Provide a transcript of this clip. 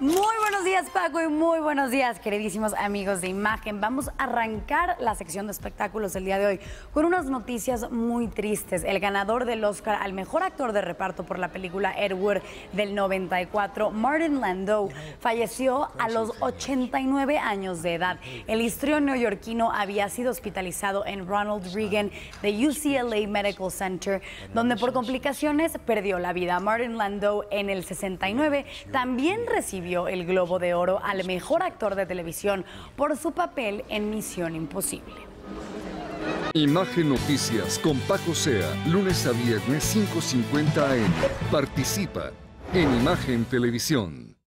Muy buenos días, Paco, y muy buenos días, queridísimos amigos de Imagen. Vamos a arrancar la sección de espectáculos el día de hoy con unas noticias muy tristes. El ganador del Oscar al mejor actor de reparto por la película Ed Wood del 94, Martin Landau, falleció a los 89 años de edad. El histrión neoyorquino había sido hospitalizado en Ronald Reagan de UCLA Medical Center, donde por complicaciones perdió la vida. Martin Landau, en el 69, también recibió el Globo de Oro al mejor actor de televisión por su papel en Misión Imposible. Imagen Noticias con Paco Zea, lunes a viernes 5:50 AM. Participa en Imagen Televisión.